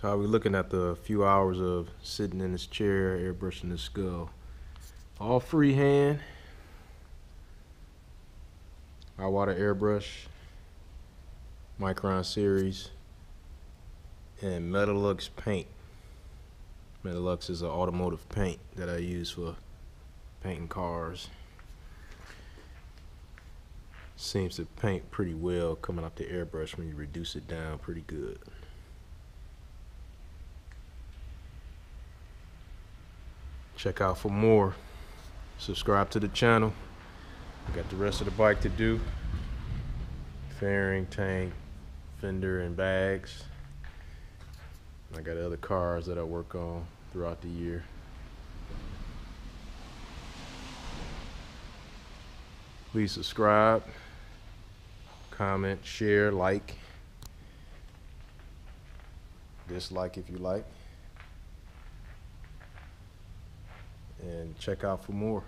So how are we looking at the few hours of sitting in his chair, airbrushing his skull? All freehand. Iwata airbrush, Micron series, and Metalux paint. Metalux is an automotive paint that I use for painting cars. Seems to paint pretty well coming off the airbrush when you reduce it down pretty good. Check out for more. Subscribe to the channel. I got the rest of the bike to do. Fairing, tank, fender, and bags. I got other cars that I work on throughout the year. Please subscribe, comment, share, like, dislike if you like, and check out for more.